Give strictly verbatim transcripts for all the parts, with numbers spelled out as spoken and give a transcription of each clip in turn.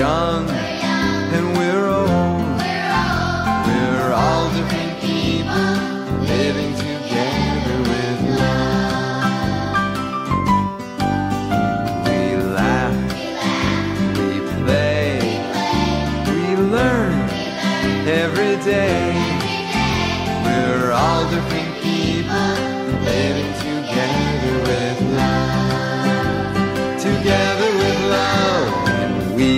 young, and we're old. We're all different people living together with love. We laugh, we play, we learn every day. We're all different people living together with love. Together with love. And we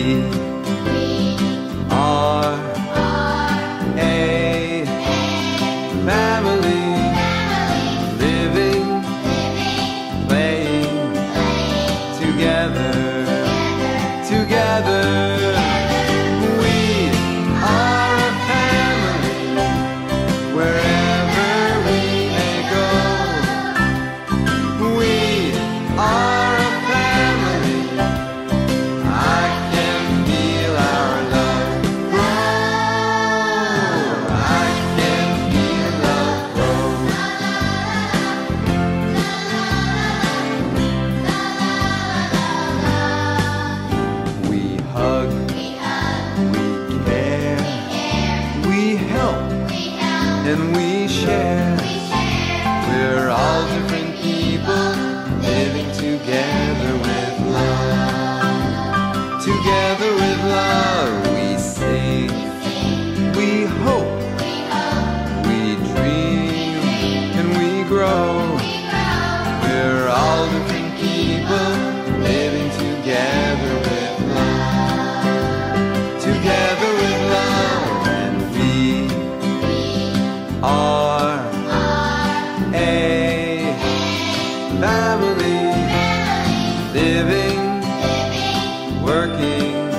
and we share. We're all different people living together with love. Together with love we sing, we hope, we dream, and we grow. We're all different people living together with love. Together with love. And we are a family, living, working.